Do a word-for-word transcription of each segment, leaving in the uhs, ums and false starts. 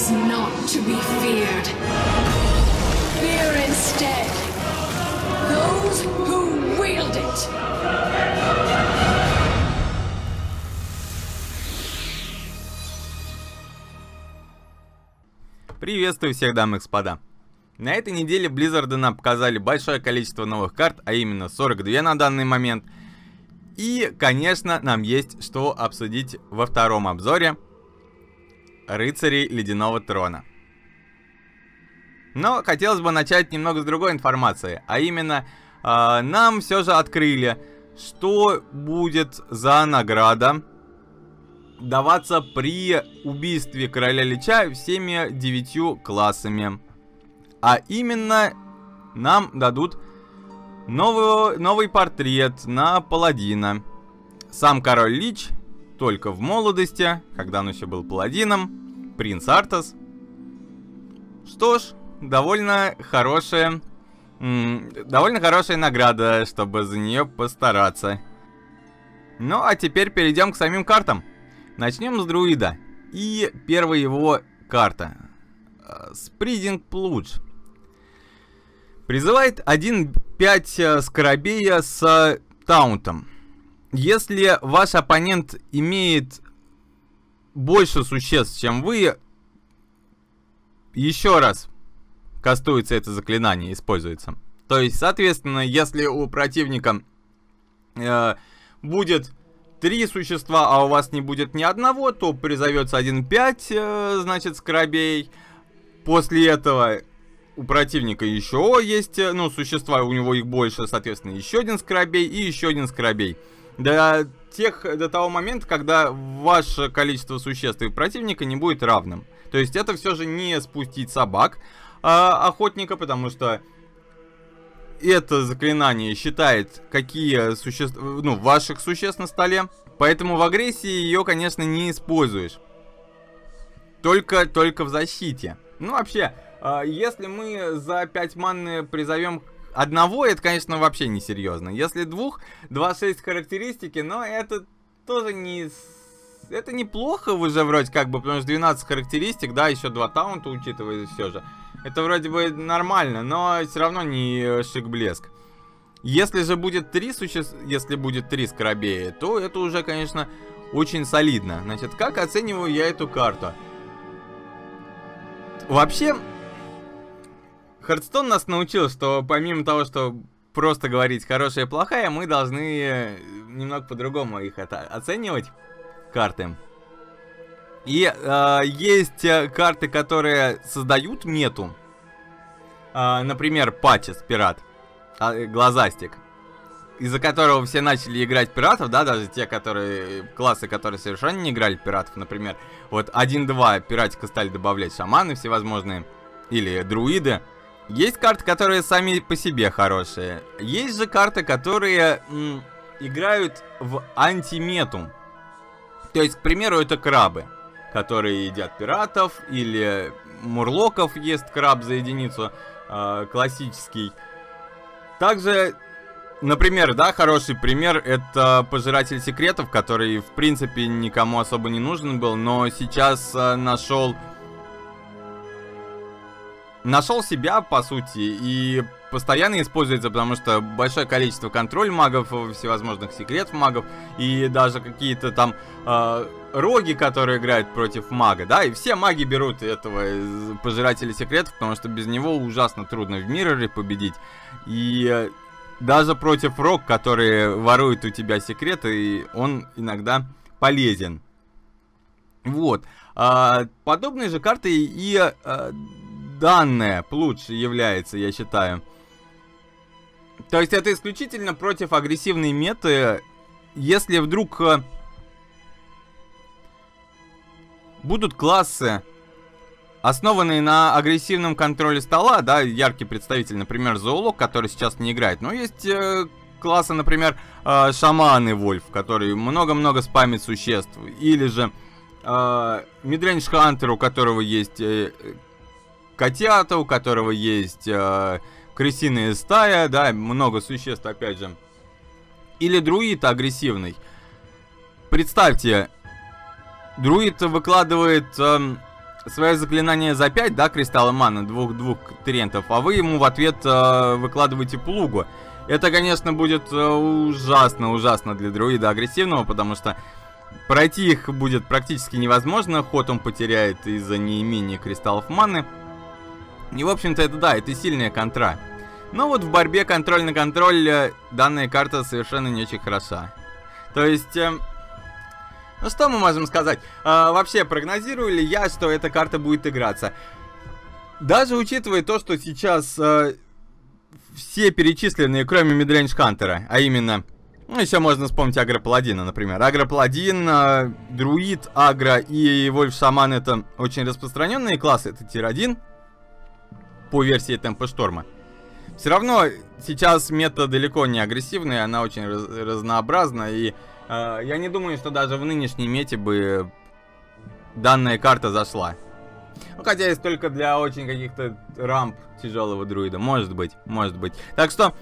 is not to be feared. Fear instead those who wield it. Приветствую всех, дамы и господа. На этой неделе Blizzard нам показали большое количество новых карт, а именно сорок две на данный момент. И, конечно, нам есть что обсудить во втором обзоре Рыцарей Ледяного Трона. Но хотелось бы начать немного с другой информации, а именно э, нам все же открыли, что будет за награда даваться при убийстве короля лича всеми девятью классами. А именно, нам дадут новую, новый портрет на паладина. Сам король лич только в молодости, когда он еще был паладином, принц Артас. Что ж, довольно хорошая, довольно хорошая награда, чтобы за нее постараться. Ну а теперь перейдем к самим картам. Начнем с друида. И первая его карта. Spreading Plodge. Призывает один пять скоробея с таунтом. Если ваш оппонент имеет больше существ, чем вы, еще раз кастуется это заклинание, используется. То есть, соответственно, если у противника э, будет три существа, а у вас не будет ни одного, то призовется один пять, значит, скоробей. После этого у противника еще есть, ну, существа, у него их больше, соответственно, еще один скоробей и еще один скоробей. До тех, до того момента, когда ваше количество существ и противника не будет равным. То есть это все же не спустить собак, а, охотника, потому что это заклинание считает, какие существа, ну, ваших существ на столе. Поэтому в агрессии ее, конечно, не используешь. Только, только в защите. Ну, вообще, если мы за пять манны призовем одного, это, конечно, вообще не серьезно. Если двух, два шесть характеристики, но это тоже не... Это неплохо уже вроде как бы, потому что двенадцать характеристик, да, еще два таунта учитывая все же. Это вроде бы нормально, но все равно не шик-блеск. Если же будет три существ, если будет три скоробея, то это уже, конечно, очень солидно. Значит, как оцениваю я эту карту? Вообще, Hearthstone нас научил, что помимо того, что просто говорить хорошая и плохая, мы должны немного по-другому их это оценивать, карты. И э, есть карты, которые создают мету. Э, например, Patches, пират. Э, глазастик. Из-за которого все начали играть пиратов, да, даже те, которые... Классы, которые совершенно не играли пиратов, например. Вот один два пиратика стали добавлять шаманы всевозможные. Или друиды. Есть карты, которые сами по себе хорошие. Есть же карты, которые м, играют в антимету. То есть, к примеру, это крабы, которые едят пиратов, или мурлоков ест краб за единицу, э, классический. Также, например, да, хороший пример, это Пожиратель секретов, который, в принципе, никому особо не нужен был, но сейчас э, нашел... Нашел себя, по сути, и постоянно используется, потому что большое количество контроль магов, всевозможных секретов магов, и даже какие-то там э, роги, которые играют против мага, да, и все маги берут этого Пожирателя секретов, потому что без него ужасно трудно в мирроре победить, и э, даже против рог, которые воруют у тебя секреты, он иногда полезен. Вот. Э, подобные же карты и... Э, данная лучше является, я считаю. То есть это исключительно против агрессивной меты. Если вдруг будут классы, основанные на агрессивном контроле стола, да, яркий представитель, например, зоолог, который сейчас не играет. Но есть классы, например, шаманы вольф, которые много-много спамят существ. Или же Midrange Hunter, у которого есть... котята, у которого есть э, крысиная стая, да, много существ, опять же. Или друид агрессивный. Представьте, друид выкладывает э, свое заклинание за пять, да, кристалла маны, двух-двух трентов, а вы ему в ответ э, выкладываете плугу. Это, конечно, будет ужасно-ужасно для друида агрессивного, потому что пройти их будет практически невозможно. Ход он потеряет из-за неимения кристаллов маны. И, в общем-то, это да, это сильная контра. Но вот в борьбе контроль на контроль данная карта совершенно не очень хороша. То есть... Э, ну что мы можем сказать? Э, вообще, прогнозирую ли я, что эта карта будет играться? Даже учитывая то, что сейчас... Э, все перечисленные, кроме Midrange Hunter, а именно, ну, еще можно вспомнить Агро-Паладина, например. Агро-Паладин, э, Друид, Агро и Вольф-Шаман — это очень распространенные классы, это тир один по версии Темпа Шторма. Все равно сейчас мета далеко не агрессивная, она очень раз разнообразна, и э, я не думаю, что даже в нынешней мете бы данная карта зашла. Ну, хотя есть только для очень каких-то рамп тяжелого друида. Может быть, может быть. Так что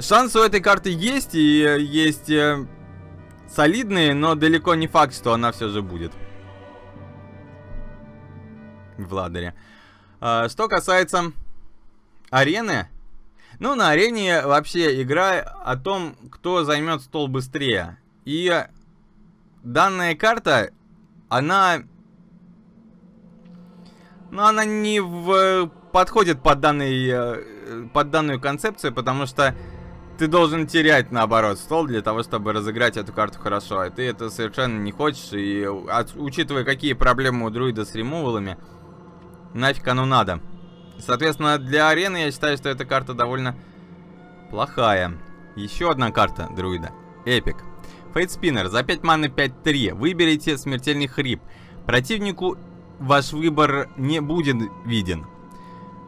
шанс у этой карты есть, и есть э, солидные, но далеко не факт, что она все же будет в ладере. Э, что касается арены. Ну, на арене вообще игра о том, кто займет стол быстрее. И данная карта, она... Но она не в... подходит под, данный, под данную концепцию, потому что ты должен терять, наоборот, стол для того, чтобы разыграть эту карту хорошо. И ты это совершенно не хочешь, и от, учитывая, какие проблемы у друида с ремувалами, нафиг оно надо. Соответственно, для арены я считаю, что эта карта довольно плохая. Еще одна карта друида. Эпик. Фейтспиннер. За пять маны пять три. Выберите смертельный хрип. Противнику... Ваш выбор не будет виден.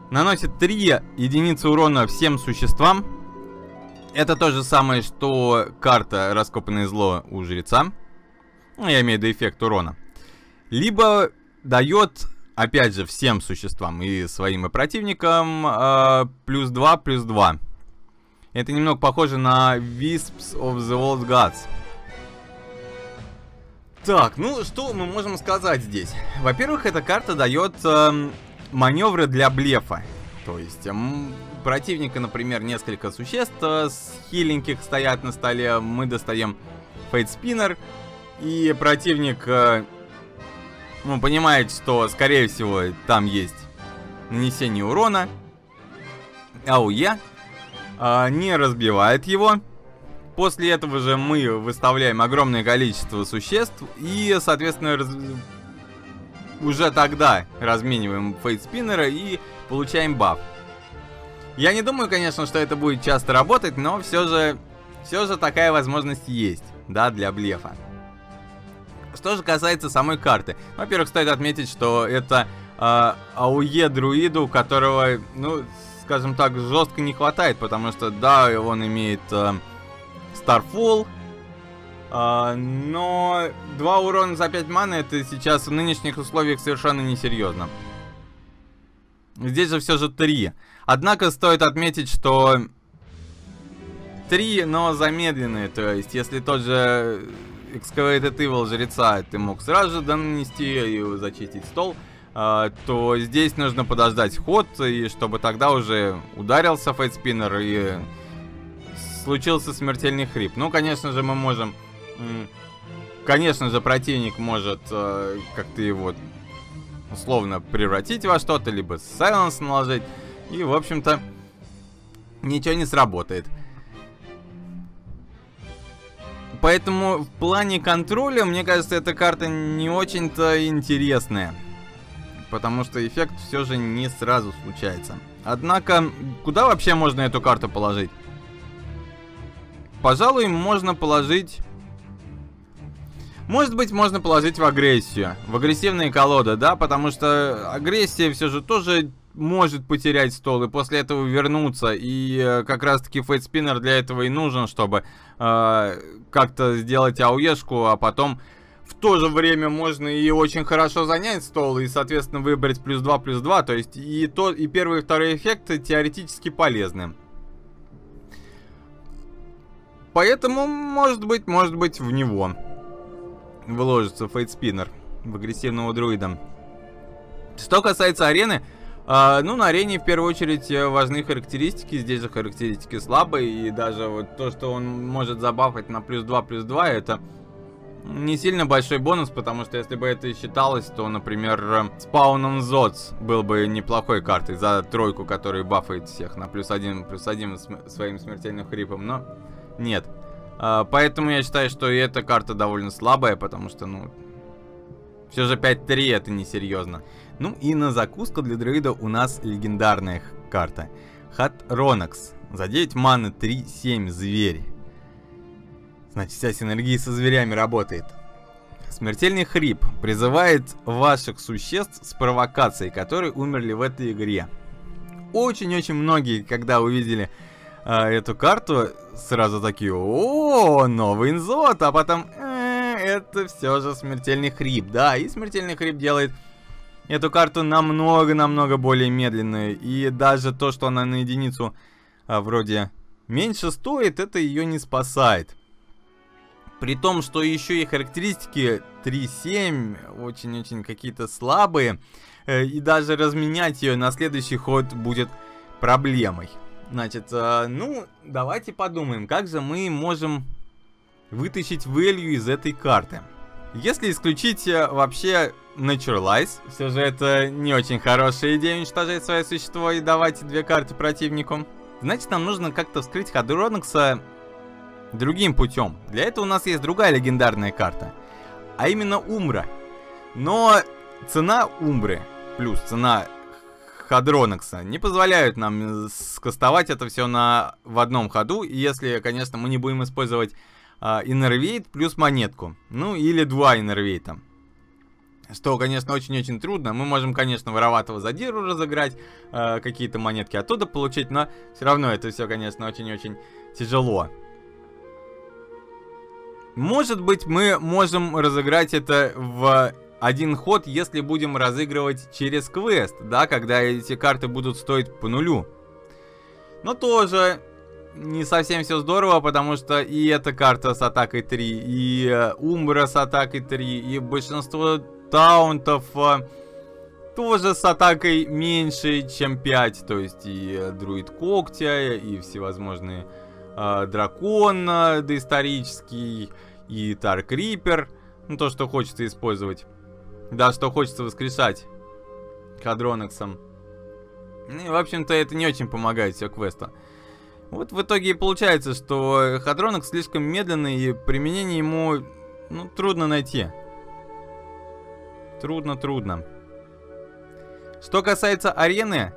Наносит три единицы урона всем существам. Это то же самое, что карта «Раскопанное зло» у жреца. Ну, я имею в виду эффект урона. Либо дает, опять же, всем существам, и своим, и противникам, э, плюс два, плюс два. Это немного похоже на Wisps of the Old Gods. Так, ну что мы можем сказать здесь? Во-первых, эта карта дает э, маневры для блефа. То есть, э, противника, например, несколько существ, э, хиленьких стоят на столе, мы достаем Faitspinner, и противник э, ну, понимает, что, скорее всего, там есть нанесение урона. АУЕ э, не разбивает его. После этого же мы выставляем огромное количество существ и, соответственно, раз... уже тогда размениваем Фейтспиннера и получаем баф. Я не думаю, конечно, что это будет часто работать, но все же, все же такая возможность есть, да, для блефа. Что же касается самой карты. Во-первых, стоит отметить, что это э, АУЕ друиду, которого, ну, скажем так, жестко не хватает, потому что, да, он имеет... Э, Starfall, э, но два урона за пять маны это сейчас в нынешних условиях совершенно несерьезно. Здесь же все же три. Однако стоит отметить, что три, но замедленные. То есть, если тот же Excavated Evil жреца ты мог сразу же донести и зачистить стол, э, то здесь нужно подождать ход, и чтобы тогда уже ударился Фейтспиннер и... случился смертельный хрип. Ну, конечно же, мы можем... Конечно же, противник может э, как-то его условно превратить во что-то, либо сайленс наложить. И, в общем-то, ничего не сработает. Поэтому в плане контроля, мне кажется, эта карта не очень-то интересная. Потому что эффект все же не сразу случается. Однако, куда вообще можно эту карту положить? Пожалуй, можно положить... Может быть, можно положить в агрессию. В агрессивные колоды, да? Потому что агрессия все же тоже может потерять стол и после этого вернуться. И э, как раз-таки Фейтспиннер для этого и нужен, чтобы э, как-то сделать ауешку, а потом в то же время можно и очень хорошо занять стол и, соответственно, выбрать плюс два, плюс два. То есть и, то, и первый, и второй эффекты теоретически полезны. Поэтому, может быть, может быть, в него вложится Фейтспиннер, в агрессивного друида. Что касается арены, э, ну, на арене в первую очередь важны характеристики. Здесь же характеристики слабые, и даже вот то, что он может забафать на плюс два, плюс два, это не сильно большой бонус, потому что если бы это и считалось, то, например, Spawn on Zots был бы неплохой картой за тройку, которая бафает всех на плюс один, плюс один своим смертельным хрипом, но нет. Э, поэтому я считаю, что и эта карта довольно слабая, потому что, ну, все же пять три это несерьезно. Ну и на закуску для друида у нас легендарная карта. Hadronox. За девять маны три семь зверь. Значит, вся синергия со зверями работает. Смертельный хрип призывает ваших существ с провокацией, которые умерли в этой игре. Очень-очень многие, когда увидели э, эту карту, сразу такие: о, новый N'Zoth, а потом... Это все же смертельный хрип, да, и смертельный хрип делает эту карту намного-намного более медленную, и даже то, что она на единицу а, вроде меньше стоит, это ее не спасает. При том, что еще и характеристики три семь очень-очень какие-то слабые, и даже разменять ее на следующий ход будет проблемой. Значит, ну, давайте подумаем, как же мы можем вытащить value из этой карты. Если исключить вообще Naturalize, все же это не очень хорошая идея — уничтожать свое существо и давать две карты противнику. Значит, нам нужно как-то вскрыть Hadronox другим путем. Для этого у нас есть другая легендарная карта, а именно Умбра. Но цена Умбры плюс цена Hadronox не позволяют нам скастовать это все на... в одном ходу, если, конечно, мы не будем использовать Innervate плюс монетку. Ну, или два Innervate. Что, конечно, очень-очень трудно. Мы можем, конечно, вороватого задиру разыграть, э, какие-то монетки оттуда получить, но все равно это все, конечно, очень-очень тяжело. Может быть, мы можем разыграть это в один ход, если будем разыгрывать через квест, да, когда эти карты будут стоить по нулю. Но тоже... не совсем все здорово, потому что и эта карта с атакой три, и э, Умбра с атакой три, и большинство таунтов э, тоже с атакой меньше, чем пять. То есть и э, Друид Когтя, и всевозможные э, Дракон э, доисторический, и Таркрипер. Ну, то, что хочется использовать. Да, что хочется воскрешать Hadronox'ом. И, в общем-то, это не очень помогает все квесту. Вот в итоге и получается, что Hadronox слишком медленный, и применение ему, ну, трудно найти. Трудно-трудно. Что касается арены,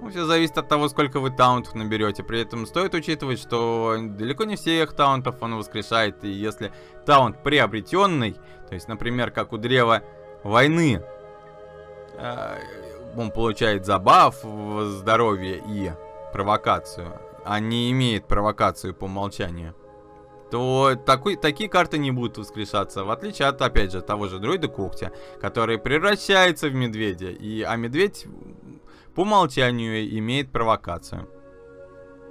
ну, все зависит от того, сколько вы таунтов наберете. При этом стоит учитывать, что далеко не всех таунтов он воскрешает. И если таунт приобретенный, то есть, например, как у Древа Войны, он получает забаф, здоровье и провокацию, а не имеет провокацию по умолчанию, то такой, такие карты не будут воскрешаться, в отличие от, опять же, того же Друида Когтя, который превращается в медведя, и, а медведь по умолчанию имеет провокацию.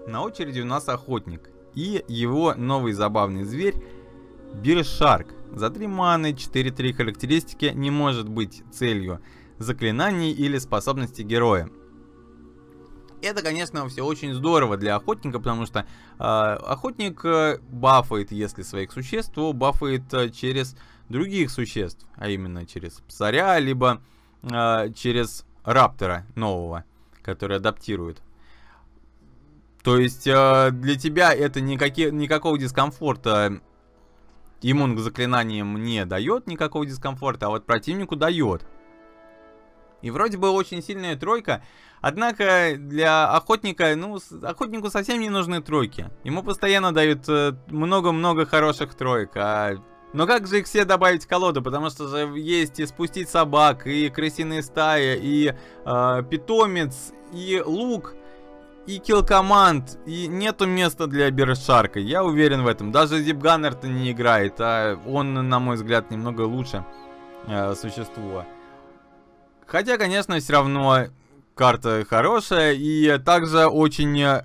На очереди у нас Охотник и его новый забавный зверь Биршарк. За три маны, четыре три характеристики, не может быть целью заклинаний или способности героя. Это, конечно, все очень здорово для охотника, потому что э, охотник э, бафает, если своих существ, то бафает э, через других существ, а именно через псаря, либо э, через раптора нового, который адаптирует. То есть э, для тебя это никакие, никакого дискомфорта иммун к заклинаниям не дает, никакого дискомфорта, а вот противнику дает. И вроде бы очень сильная тройка, однако для охотника, ну, охотнику совсем не нужны тройки. Ему постоянно дают много-много хороших троек. А... Но как же их все добавить в колоду? Потому что же есть и спустить собак, и крысиные стаи, и э, питомец, и лук, и килл-команд, и нету места для Биршарка. Я уверен в этом. Даже Зипганнер-то не играет, а он, на мой взгляд, немного лучше э, существо. Хотя, конечно, все равно карта хорошая, и также очень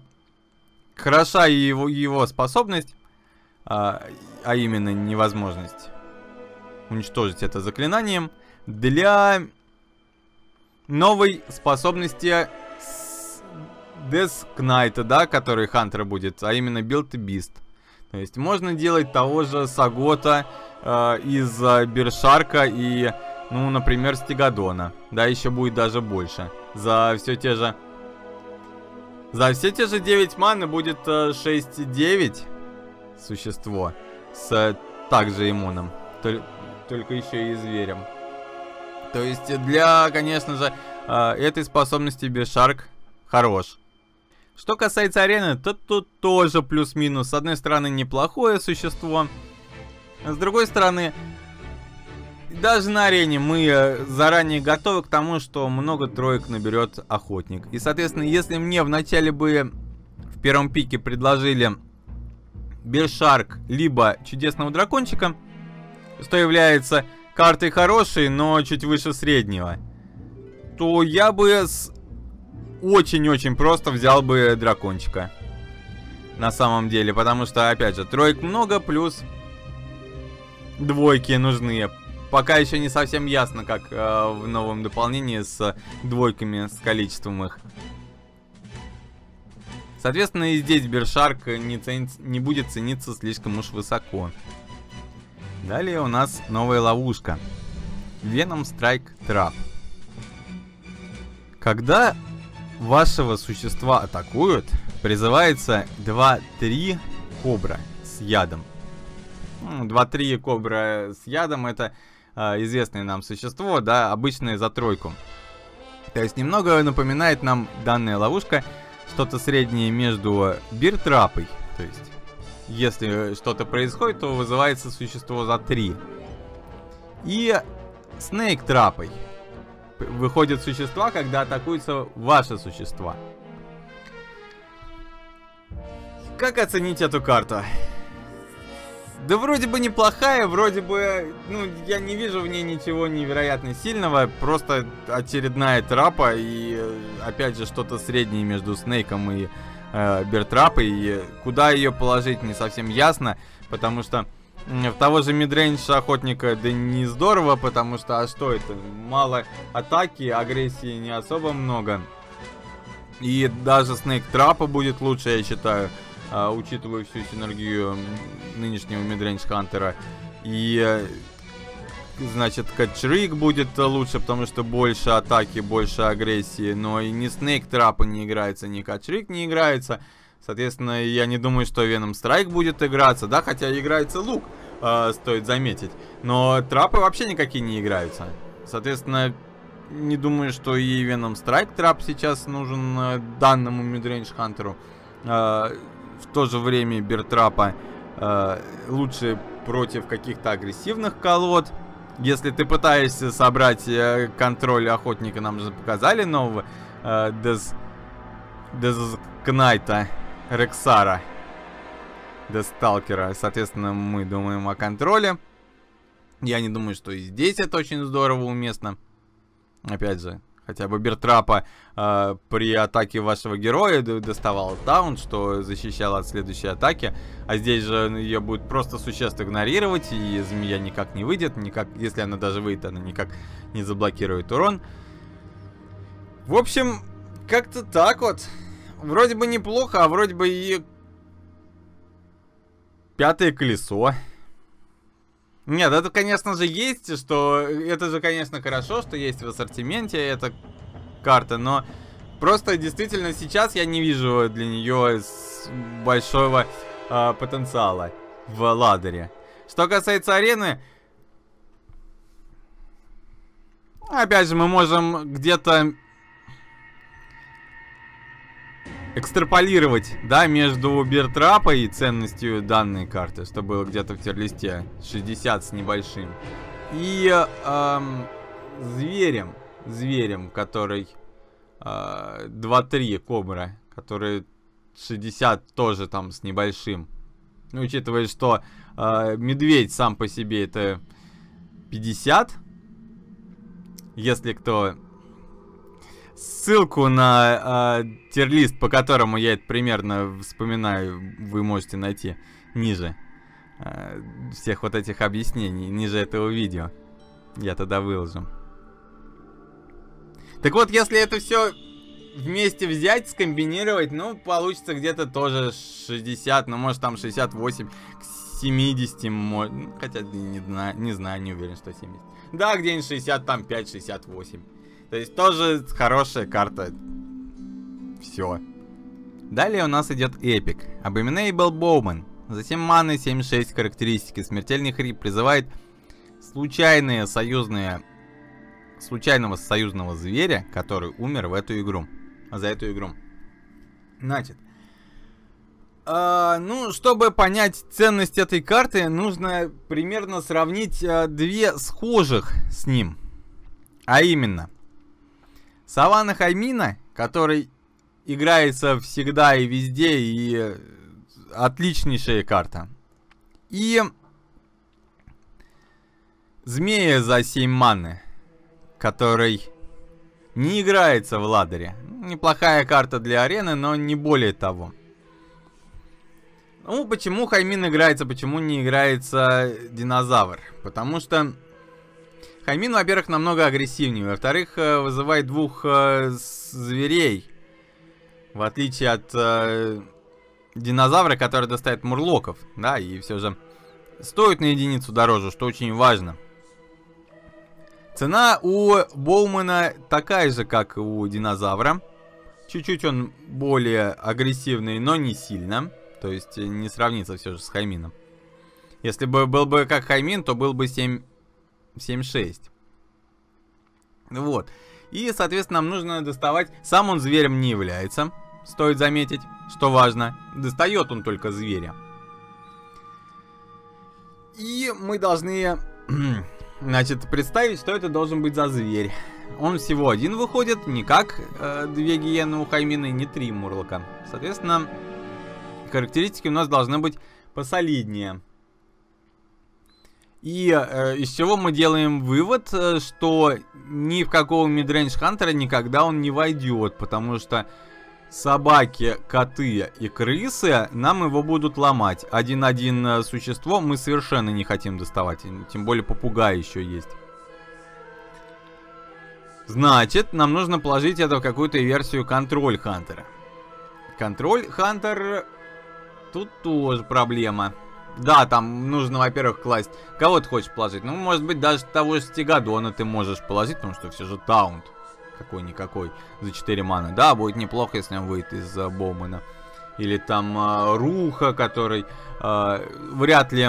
хороша его, его способность, а, а именно невозможность уничтожить это заклинанием для новой способности Дескнайта, да, который Хантера будет, а именно Build Beast. То есть можно делать того же Сагота э, из э, Бершарка и, ну, например, Стигадона. Да, еще будет даже больше. За все те же... За все те же девять маны будет э, шесть девять существо с э, также иммуном. Толь... Только еще и зверем. То есть для, конечно же, э, этой способности Бершарк хорош. Что касается арены, то тут тоже плюс-минус. С одной стороны, неплохое существо. С другой стороны, даже на арене мы заранее готовы к тому, что много троек наберет охотник. И, соответственно, если мне вначале бы в первом пике предложили Бершарк, либо Чудесного Дракончика, что является картой хорошей, но чуть выше среднего, то я бы с... очень-очень просто взял бы дракончика. На самом деле, потому что, опять же, троек много, плюс двойки нужны. Пока еще не совсем ясно, как э, в новом дополнении с двойками, с количеством их. Соответственно, и здесь Бершарк не, ценится, не будет цениться слишком уж высоко. Далее у нас новая ловушка. Venom Strike Trap. Когда... вашего существа атакуют, призывается два-три кобра с ядом. два-три кобра с ядом — это э, известное нам существо, да, обычное за тройку. То есть немного напоминает нам данная ловушка что-то среднее между биртрапой. То есть если что-то происходит, то вызывается существо за три. И снейк-трапой. Выходят существа, когда атакуются ваши существа. Как оценить эту карту? Да вроде бы неплохая, вроде бы... Ну, я не вижу в ней ничего невероятно сильного. Просто очередная трапа и, опять же, что-то среднее между Снейком и э, Бертрапой. И куда ее положить, не совсем ясно, потому что... В того же мидрейндж охотника да не здорово, потому что, а что это? Мало атаки, агрессии не особо много. И даже Снейк Трапа будет лучше, я считаю, учитывая всю синергию нынешнего мидрейндж Хантера. И, значит, Катчрик будет лучше, потому что больше атаки, больше агрессии. Но и ни Снейк Трапа не играется, ни Катчрик не играется. Соответственно, я не думаю, что Venom Strike будет играться, да, хотя играется лук, э, стоит заметить. Но трапы вообще никакие не играются. Соответственно, не думаю, что и Venom Strike трап сейчас нужен э, данному Midrange Hunter'у. Э, в то же время Бертрапа э, лучше против каких-то агрессивных колод. Если ты пытаешься собрать э, контроль охотника, нам же показали нового э, Дез... Дезкнайта. Рексара, Десталкера. Соответственно, мы думаем о контроле. Я не думаю, что и здесь это очень здорово уместно. Опять же, хотя бы Бертрапа э, при атаке вашего героя доставал таунт, что защищало от следующей атаки. А здесь же ее будет просто существ игнорировать, и змея никак не выйдет. Никак, если она даже выйдет, она никак не заблокирует урон. В общем, как-то так вот. Вроде бы неплохо, а вроде бы и пятое колесо. Нет, это, конечно же, есть, что... Это же, конечно, хорошо, что есть в ассортименте эта карта, но просто действительно сейчас я не вижу для нее большого э, потенциала в ладере. Что касается арены... Опять же, мы можем где-то... экстраполировать, да, между Бертрапой и ценностью данной карты, что было где-то в тирлисте шестьдесят с небольшим, и эм, зверем, зверем, который э, два-три кобра, который шестьдесят тоже там с небольшим, учитывая, что э, медведь сам по себе это пятьдесят, если кто... Ссылку на э, тирлист, по которому я это примерно вспоминаю, вы можете найти ниже э, всех вот этих объяснений, ниже этого видео. Я тогда выложу. Так вот, если это все вместе взять, скомбинировать, ну, получится где-то тоже шестьдесят, ну, может, там шестьдесят восемь к семидесяти, можно, хотя не, не знаю, не уверен, что семьдесят. Да, где-нибудь шестьдесят, там пять шестьдесят восемь. То есть тоже хорошая карта. Все. Далее у нас идет эпик. Abominable Bowman. За семь маны, семь шесть характеристики. Смертельный хрип призывает случайные союзные... случайного союзного зверя, который умер в эту игру. За эту игру. Значит. Э, ну, чтобы понять ценность этой карты, нужно примерно сравнить э, две схожих с ним. А именно. Саванна Хаймина, который... играется всегда и везде, и отличнейшая карта. И Змея за семь маны, который не играется в ладере. Неплохая карта для арены, но не более того. Ну, почему Хаймин играется, почему не играется Динозавр? Потому что Хаймин, во-первых, намного агрессивнее, во-вторых, вызывает двух зверей. В отличие от э, Динозавра, который достает мурлоков, да, и все же стоит на единицу дороже, что очень важно. Цена у Боумена такая же, как у Динозавра. Чуть-чуть он более агрессивный, но не сильно. То есть не сравнится все же с Хаймином. Если бы был бы как Хаймин, то был бы семь шесть. Вот. И, соответственно, нам нужно доставать... Сам он зверем не является. Стоит заметить, что важно. Достает он только зверя. И мы должны, значит, представить, что это должен быть за зверь. Он всего один выходит. Не как э, две гиены у Хаймины, не три мурлока. Соответственно, характеристики у нас должны быть посолиднее. И э, из чего мы делаем вывод, что ни в какого Midrange Hunter никогда он не войдет, потому что собаки, коты и крысы нам его будут ломать. Один-один существо мы совершенно не хотим доставать, тем более попугай еще есть. Значит, нам нужно положить это в какую-то версию Контроль Хантера. Контроль Хантер, тут тоже проблема. Да, там нужно, во-первых, класть... Кого ты хочешь положить? Ну, может быть, даже того же Стигадона ты можешь положить, потому что все же таунт. Какой-никакой. За четыре маны. Да, будет неплохо, если он выйдет из uh, Боумена. Или там uh, Руха, который uh, вряд ли...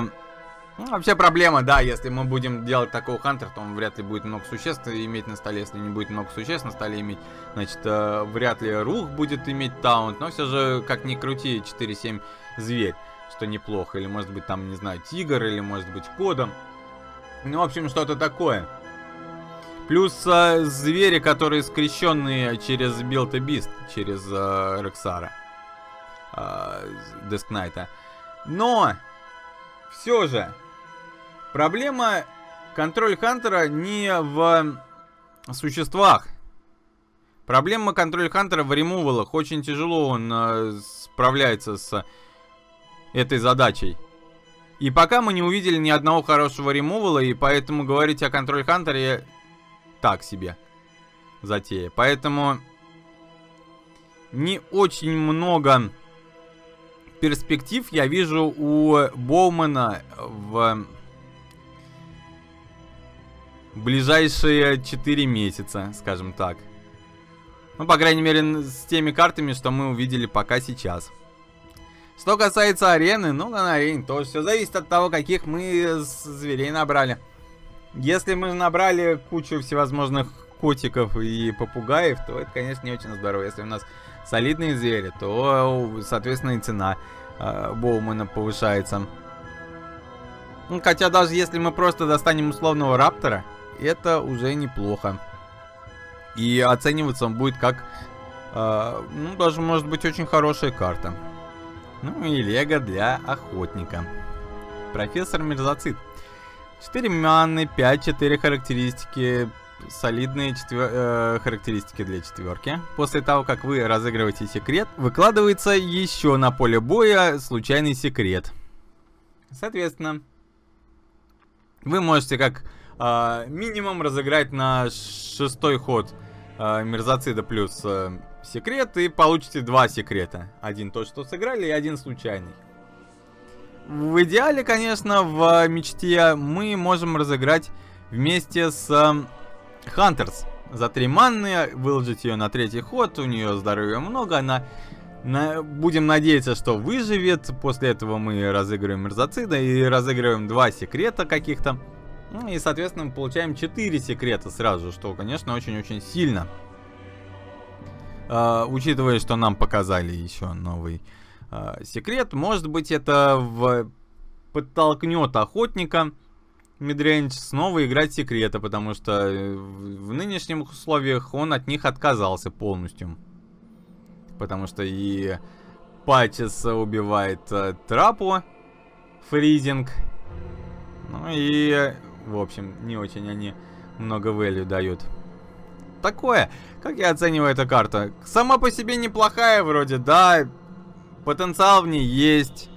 Ну, вообще проблема, да, если мы будем делать такого Хантера, то он вряд ли будет много существ иметь на столе. Если не будет много существ на столе иметь, значит, uh, вряд ли Рух будет иметь таунт. Но все же, как ни крути, четыре семь зверь. Что неплохо, или может быть там, не знаю, тигр, или может быть кодом. Ну, в общем, что-то такое. Плюс э, звери, которые скрещенные через Build Beast, через э, Рексара, э, Death Knight. Но все же проблема Контроль Хантера не в существах. Проблема Контроль Хантера в ремувалах. Очень тяжело он э, справляется с этой задачей. И пока мы не увидели ни одного хорошего ремувала, и поэтому говорить о Контроль Хантере так себе затея. Поэтому не очень много перспектив я вижу у Боумена в ближайшие четыре месяца, скажем так. Ну, по крайней мере, с теми картами, что мы увидели пока сейчас. Что касается арены, ну, на арене тоже все зависит от того, каких мы зверей набрали. Если мы набрали кучу всевозможных котиков и попугаев, то это, конечно, не очень здорово. Если у нас солидные звери, то, соответственно, и цена э, Боумена повышается. Ну, хотя даже если мы просто достанем условного раптора, это уже неплохо. И оцениваться он будет как, э, ну, даже может быть очень хорошая карта. Ну и лего для охотника. Профессор Мерзоцид. четыре маны, пять четыре характеристики. Солидные четвер... э, характеристики для четверки. После того, как вы разыгрываете секрет, выкладывается еще на поле боя случайный секрет. Соответственно, вы можете как э, минимум разыграть на шестой ход э, Мерзоцида плюс э, секрет, и получите два секрета. Один тот, что сыграли, и один случайный. В идеале, конечно, в мечте мы можем разыграть вместе с э, Хантерс. За три манны, выложить ее на третий ход, у нее здоровья много, она... На... Будем надеяться, что выживет. После этого мы разыгрываем Мерзоцида и разыгрываем два секрета каких-то. И, соответственно, мы получаем четыре секрета сразу, что, конечно, очень-очень сильно. Э, учитывая, что нам показали еще новый э, секрет, может быть, это в... подтолкнет охотника Мидрейндж снова играть секреты, потому что в нынешних условиях он от них отказался полностью. Потому что и Патчес убивает э, Трапу, фризинг. Ну и, в общем, не очень они много value дают. Такое. Как я оцениваю эту карту? Сама по себе неплохая вроде, да. Потенциал в ней есть.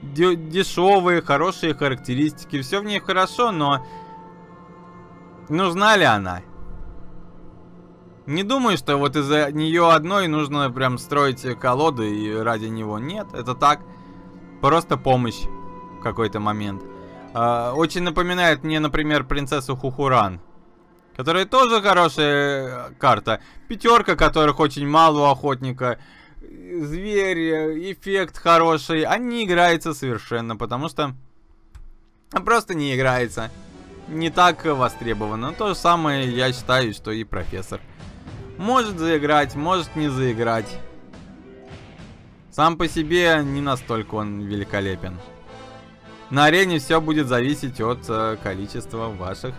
Дё- дешевые, хорошие характеристики. Все в ней хорошо, но... Нужна ли она? Не думаю, что вот из-за нее одной нужно прям строить колоду и ради него. Нет, это так. Просто помощь в какой-то момент. Э, очень напоминает мне, например, принцессу Хухуран. Которая тоже хорошая карта. Пятерка, которых очень мало у охотника. Зверь, эффект хороший. А не играется совершенно, потому что... Просто не играется. Не так востребовано. То же самое, я считаю, что и профессор. Может заиграть, может не заиграть. Сам по себе не настолько он великолепен. На арене все будет зависеть от э, количества ваших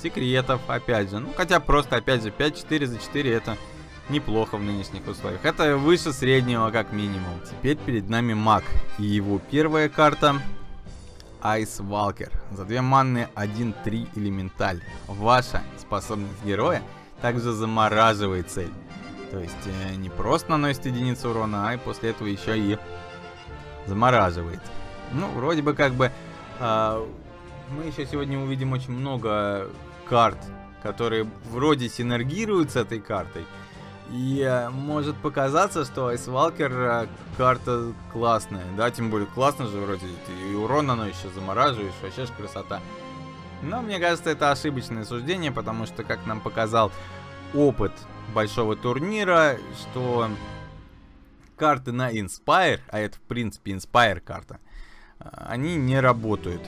секретов, опять же. Ну, хотя просто, опять же, пять-четыре за четыре это неплохо в нынешних условиях. Это выше среднего, как минимум. Теперь перед нами маг. И его первая карта... Ice Walker. За две манны один-три элементаль. Ваша способность героя также замораживает цель. То есть э, не просто наносит единицу урона, а и после этого еще и замораживает. Ну, вроде бы как бы... Э, мы еще сегодня увидим очень много карт, которые вроде синергируют с этой картой. И э, может показаться, что Ice Walker э, карта классная. Да, тем более классно же вроде. И урон оно еще замораживаешь, вообще ж красота. Но мне кажется, это ошибочное суждение, потому что, как нам показал опыт большого турнира, что карты на Inspire, а это в принципе Inspire карта, они не работают.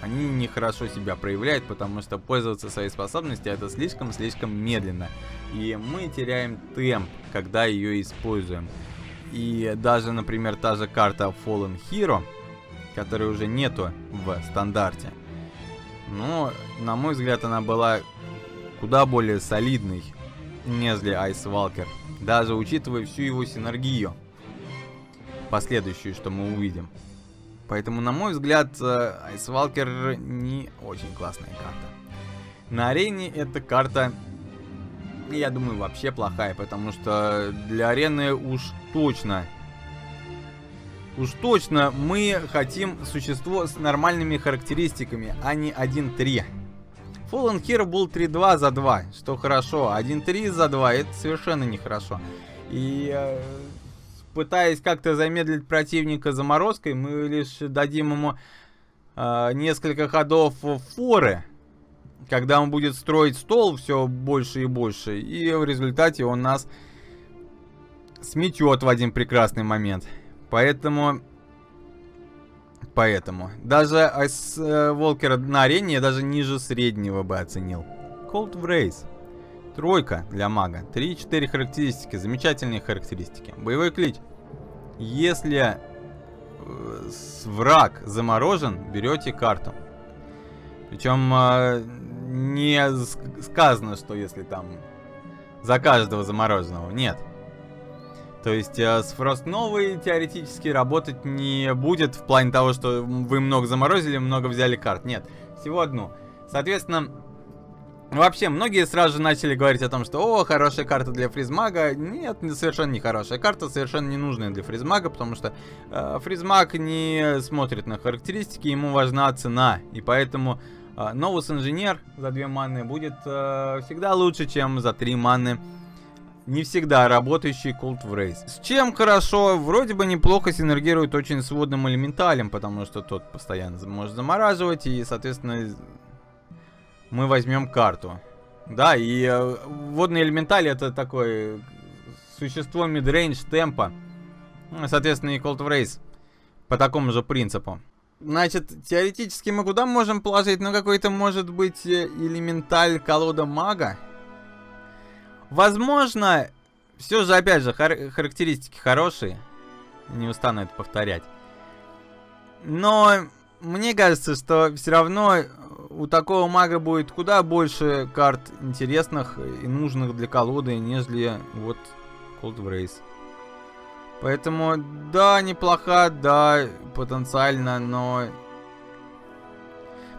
Они нехорошо себя проявляют, потому что пользоваться своей способностью это слишком-слишком медленно. И мы теряем темп, когда ее используем. И даже, например, та же карта Fallen Hero, которой уже нету в стандарте. Но, на мой взгляд, она была куда более солидной, нежели Ice Walker. Даже учитывая всю его синергию, последующую, что мы увидим. Поэтому, на мой взгляд, Ice Walker не очень классная карта. На арене эта карта, я думаю, вообще плохая, потому что для арены уж точно... Уж точно мы хотим существо с нормальными характеристиками, а не один-три. Fallen Hero был три-два за два, что хорошо. один-три за два, это совершенно нехорошо. И э, пытаясь как-то замедлить противника заморозкой, мы лишь дадим ему э, несколько ходов форы. Когда он будет строить стол все больше и больше. И в результате он нас сметет в один прекрасный момент. Поэтому, поэтому, даже Ice Walker на арене я даже ниже среднего бы оценил. Cold Wraith. Тройка для мага. три-четыре характеристики. Замечательные характеристики. Боевой клич. Если враг заморожен, берете карту. Причем не сказано, что если там за каждого замороженного. Нет. То есть с Фростновой теоретически работать не будет в плане того, что вы много заморозили, много взяли карт. Нет, всего одну. Соответственно, вообще многие сразу же начали говорить о том, что о, хорошая карта для фризмага. Нет, совершенно не хорошая карта, совершенно не нужная для фризмага, потому что э, фризмаг не смотрит на характеристики, ему важна цена. И поэтому Новус Инженер за две маны будет э, всегда лучше, чем за три маны не всегда работающий Cold Wraith. С чем хорошо? Вроде бы неплохо синергирует очень с водным элементалем, потому что тот постоянно может замораживать, и, соответственно, мы возьмем карту. Да, и э, водный элементаль — это такое существо мидрейндж темпа. Соответственно, и Cold Wraith по такому же принципу. Значит, теоретически мы куда можем положить? Ну, какой-то, может быть, элементаль колода мага? Возможно, все же, опять же, хар- характеристики хорошие. Не устану это повторять. Но мне кажется, что все равно у такого мага будет куда больше карт интересных и нужных для колоды, нежели вот Cold Wraith. Поэтому, да, неплоха, да, потенциально, но...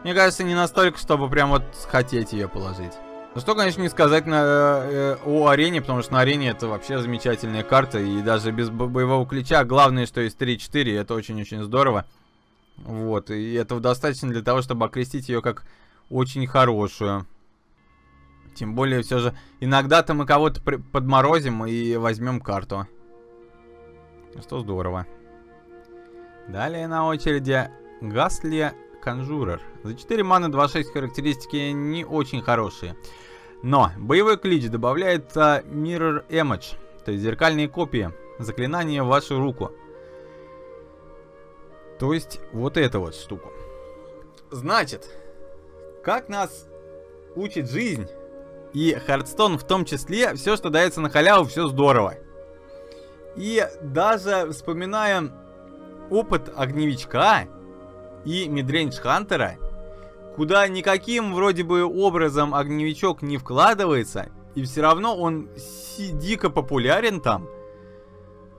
мне кажется, не настолько, чтобы прям вот хотеть ее положить. Ну что, конечно, не сказать на, э, о арене, потому что на арене это вообще замечательная карта. И даже без боевого ключа, главное, что есть три-четыре, это очень-очень здорово. Вот, и этого достаточно для того, чтобы окрестить ее как очень хорошую. Тем более, все же, иногда-то мы кого-то подморозим и возьмем карту. Что здорово. Далее на очереди Ghastly Conjurer. За четыре маны два шесть характеристики не очень хорошие. Но боевой клич добавляет Mirror Image, то есть зеркальные копии заклинания в вашу руку. То есть вот эту вот штуку. Значит, как нас учит жизнь и Hearthstone в том числе, все, что дается на халяву, все здорово. И даже вспоминая опыт огневичка и Midrange Hunter, куда никаким вроде бы образом огневичок не вкладывается, и все равно он дико популярен там,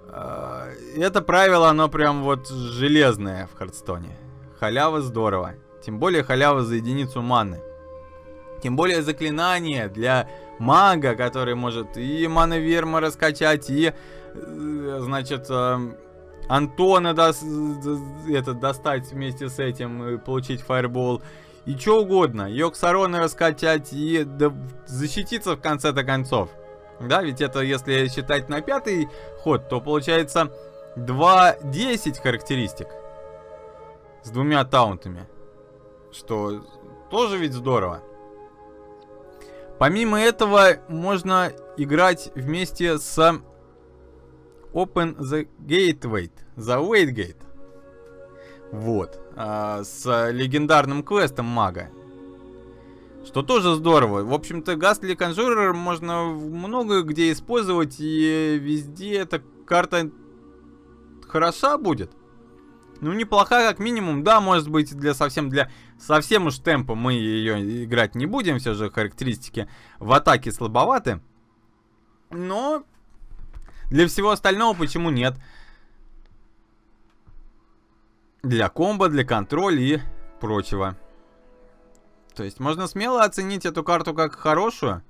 это правило, оно прям вот железное в Hearthstone. Халява здорово. Тем более халява за единицу маны. Тем более заклинание для мага, который может и мановерма раскачать, и... значит, Антона до... это, достать вместе с этим и получить фаербол. И что угодно. Йоксарона раскачать и защититься в конце-то концов. Да, ведь это, если считать на пятый ход, то получается два десять характеристик. С двумя таунтами. Что тоже ведь здорово. Помимо этого, можно играть вместе с... Open the Gateway, the Waitgate. Вот. А, с легендарным квестом мага. Что тоже здорово. В общем-то, Ghastly Conjurer можно много где использовать, и везде эта карта хороша будет. Ну, неплоха, как минимум. Да, может быть, для совсем для совсем уж темпа мы ее играть не будем. Все же характеристики в атаке слабоваты. Но... для всего остального почему нет? Для комбо, для контроля и прочего. То есть можно смело оценить эту карту как хорошую.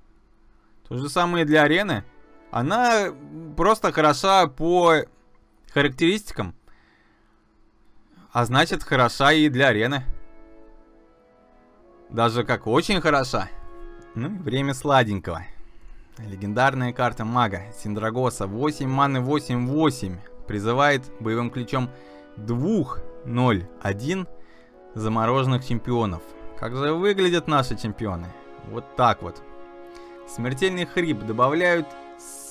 То же самое для арены. Она просто хороша по характеристикам. А значит, хороша и для арены. Даже как очень хороша. Ну и время сладенького. Легендарная карта мага Синдрагоса, восемь маны восемь восемь, призывает боевым ключом два ноль один замороженных чемпионов. Как же выглядят наши чемпионы? Вот так вот. Смертельный хрип добавляют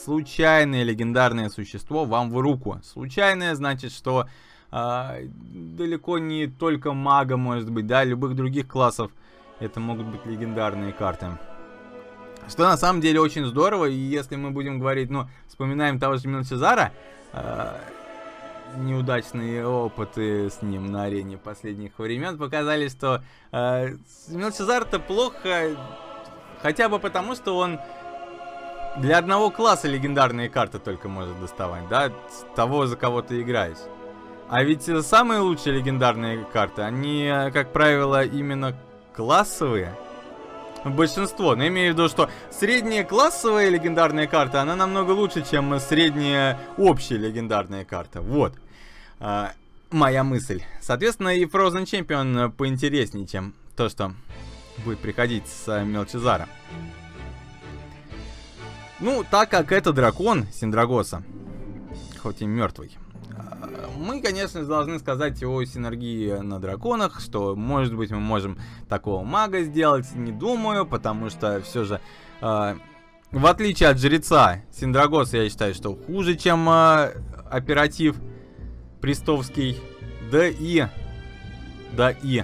случайное легендарное существо вам в руку. Случайное значит, что э, далеко не только мага, может быть, да, любых других классов это могут быть легендарные карты. Что на самом деле очень здорово, и если мы будем говорить, ну, вспоминаем того же Мелчезара, э, неудачные опыты с ним на арене последних времен показали, что э, Мелчезар-то плохо, хотя бы потому, что он для одного класса легендарные карты только может доставать, да, того, за кого ты играешь. А ведь самые лучшие легендарные карты, они, как правило, именно классовые. Большинство, но имею в виду, что средняя классовая легендарная карта, она намного лучше, чем средняя общая легендарная карта. Вот, а, моя мысль. Соответственно, и Frozen Champion поинтереснее, чем то, что будет приходить с Мелчезара. Ну, так как это дракон Синдрагоса, хоть и мертвый, мы, конечно, должны сказать о синергии на драконах, что, может быть, мы можем такого мага сделать, не думаю, потому что все же, э, в отличие от жреца, Синдрагос, я считаю, что хуже, чем э, оператив Престовский, да и, да и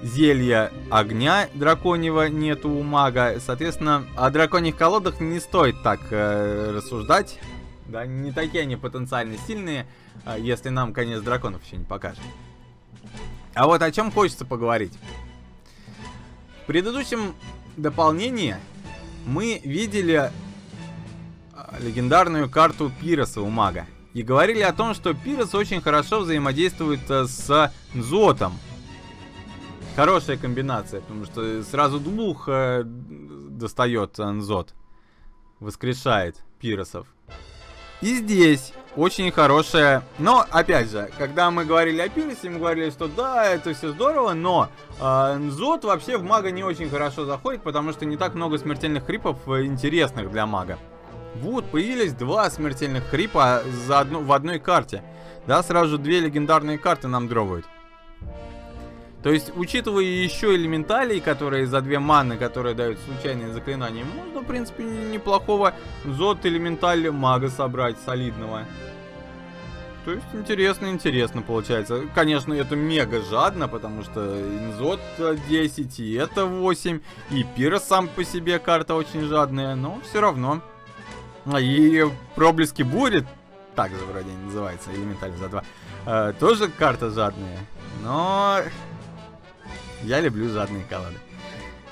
зелья огня драконьего нету у мага, соответственно, о драконьих колодах не стоит так э, рассуждать. Да, не такие они потенциально сильные, если нам конец драконов еще не покажет. А вот о чем хочется поговорить. В предыдущем дополнении мы видели легендарную карту Пироса у мага. И говорили о том, что Пирос очень хорошо взаимодействует с N'Zoth'ом. Хорошая комбинация, потому что сразу двух достает N'Zoth. Воскрешает Пиросов. И здесь очень хорошая... Но, опять же, когда мы говорили о Пиросе, мы говорили, что да, это все здорово, но э, N'Zoth вообще в мага не очень хорошо заходит, потому что не так много смертельных хрипов интересных для мага. Вот, появились два смертельных хрипа за одну, в одной карте. Да, сразу же две легендарные карты нам дровают. То есть, учитывая еще элементалии, которые за две маны, которые дают случайные заклинания, можно, в принципе, неплохого N'Zoth элементаль мага собрать, солидного. То есть, интересно-интересно получается. Конечно, это мега жадно, потому что N'Zoth десять, и это восемь, и Пирос сам по себе карта очень жадная, но все равно. И проблески бурят, так же вроде называется, элементаль за два, а, тоже карта жадная, но... Я люблю жадные колоды.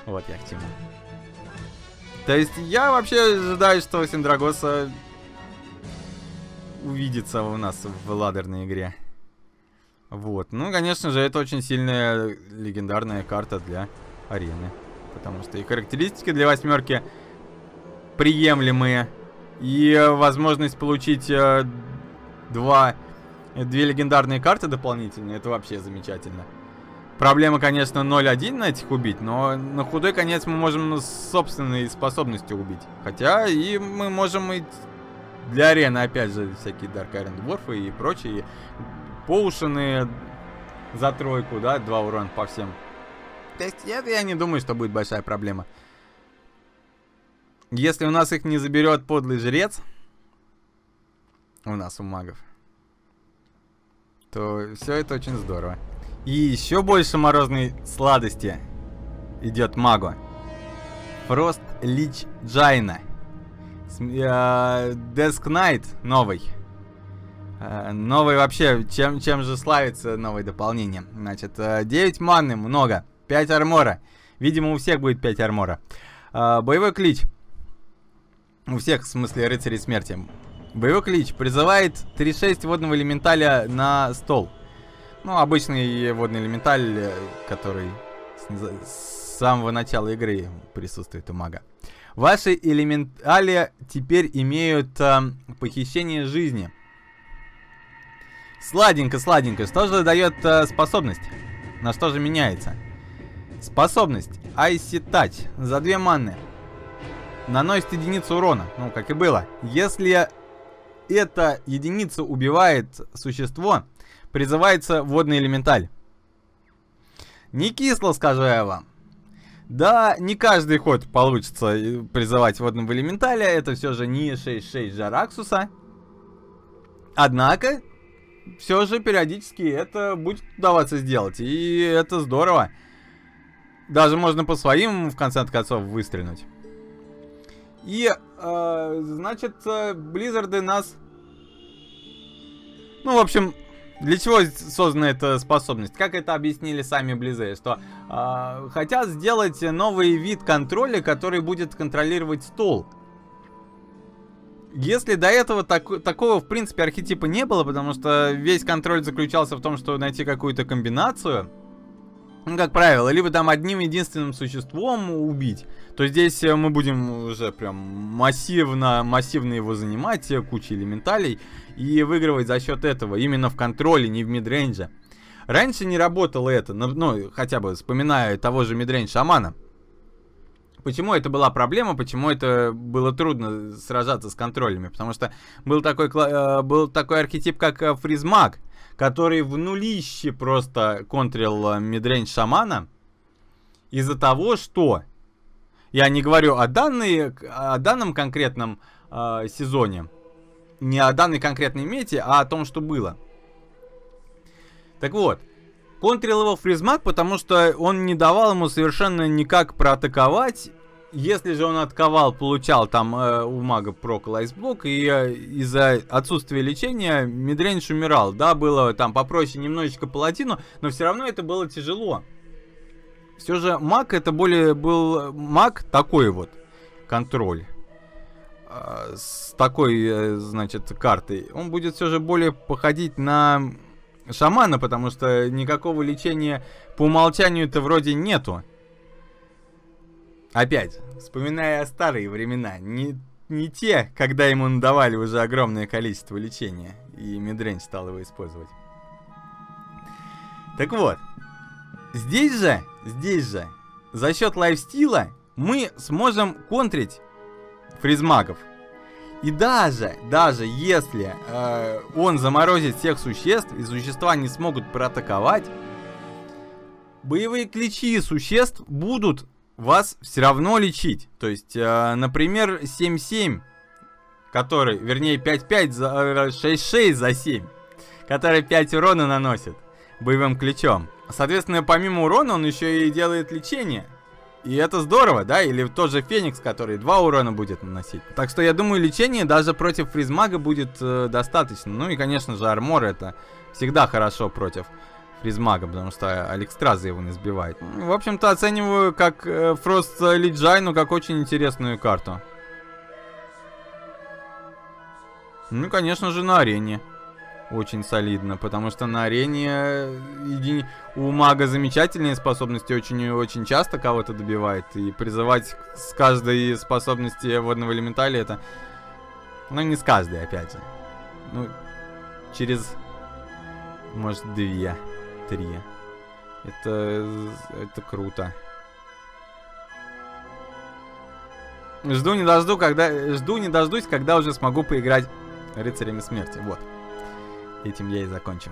Вот я к чему. То есть я вообще ожидаю, что Синдрагоса увидится у нас в ладерной игре. Вот. Ну, конечно же, это очень сильная легендарная карта для арены. Потому что и характеристики для восьмерки приемлемые. И возможность получить два, две легендарные карты дополнительные, это вообще замечательно. Проблема, конечно, ноль один на этих убить, но на худой конец мы можем собственные способности убить. Хотя и мы можем и для арены, опять же, всякие Dark Iron Dwarf'ы и прочие. Поушены за тройку, да, два урона по всем. То есть это я не думаю, что будет большая проблема. Если у нас их не заберет подлый жрец, у нас у магов, то все это очень здорово. И еще больше морозной сладости идет магу. Фрост Лич Джайна. Деск Найт новый. Э, новый вообще, чем, чем же славится новое дополнение. Значит, девять маны, много. пять армора. Видимо, у всех будет пять армора. Э, боевой клич. У всех, в смысле, рыцарей смерти. Боевой клич призывает три шесть водного элементаля на стол. Ну, обычный водный элементаль, который с самого начала игры присутствует у мага. Ваши элементали теперь имеют э, похищение жизни. Сладенько-сладенько. Что же дает э, способность? На что же меняется? Способность. Icy Touch. За две маны. Наносит единицу урона. Ну, как и было. Если эта единица убивает существо... Призывается водный элементаль. Не кисло, скажу я вам. Да, не каждый ход получится призывать водного элементаля. Это все же не шесть шесть Жараксуса. Однако, все же периодически это будет удаваться сделать. И это здорово. Даже можно по своим, в конце концов, выстрелить. И, э, значит, Близзарды нас... Ну, в общем... Для чего создана эта способность? Как это объяснили сами Blizzard? Что э, хотят сделать новый вид контроля, который будет контролировать стол. Если до этого так, такого, в принципе, архетипа не было, потому что весь контроль заключался в том, что найти какую-то комбинацию, ну, как правило, либо там одним единственным существом убить, то здесь мы будем уже прям массивно, массивно его занимать, куча элементалей, и выигрывать за счет этого, именно в контроле, не в мидрейнже. Раньше не работало это, ну, ну хотя бы вспоминая того же Midrange Шамана. Почему это была проблема, почему это было трудно сражаться с контролями? Потому что был такой, был такой архетип, как Freeze Mage, который в нулище просто контрил Midrange Шамана из-за того, что... Я не говорю о, данной, о данном конкретном э, сезоне, не о данной конкретной мете, а о том, что было. Так вот. Контрил его Freeze Mage, потому что он не давал ему совершенно никак проатаковать. Если же он атаковал, получал там э, у мага прок лайсблок, и э, из-за отсутствия лечения Midrange умирал. Да, было там попроще немножечко паладину, но все равно это было тяжело. Все же маг это более был маг такой вот контроль. Э, с такой, э, значит, картой. Он будет все же более походить на... Шамана, потому что никакого лечения по умолчанию-то вроде нету. Опять, вспоминая старые времена, не, не те, когда ему надавали уже огромное количество лечения, и Midrange стал его использовать. Так вот, здесь же, здесь же, за счет лайфстила мы сможем контрить фризмагов. И даже, даже если э, он заморозит всех существ, и существа не смогут проатаковать, боевые кличи существ будут вас все равно лечить. То есть, э, например, семь-семь, который, вернее, пять-пять, шесть-шесть за семь, который пять урона наносит боевым кличом. Соответственно, помимо урона он еще и делает лечение. И это здорово, да? Или тот же Феникс, который два урона будет наносить. Так что я думаю, лечение даже против Freeze Mage будет э, достаточно. Ну и, конечно же, армор это всегда хорошо против Freeze Mage, потому что Алекстраза его не сбивает. В общем-то, оцениваю как э, Фрост Лиджайну как очень интересную карту. Ну, конечно же, на арене. Очень солидно, потому что на арене у мага замечательные способности, очень-очень часто кого-то добивает. И призывать с каждой способности водного элементаля это... Ну, не с каждой, опять же. Ну, через... Может, две, три. Это... Это круто. Жду не дожду, когда... Жду не дождусь, когда уже смогу поиграть рыцарями смерти. Вот. Этим я и закончу.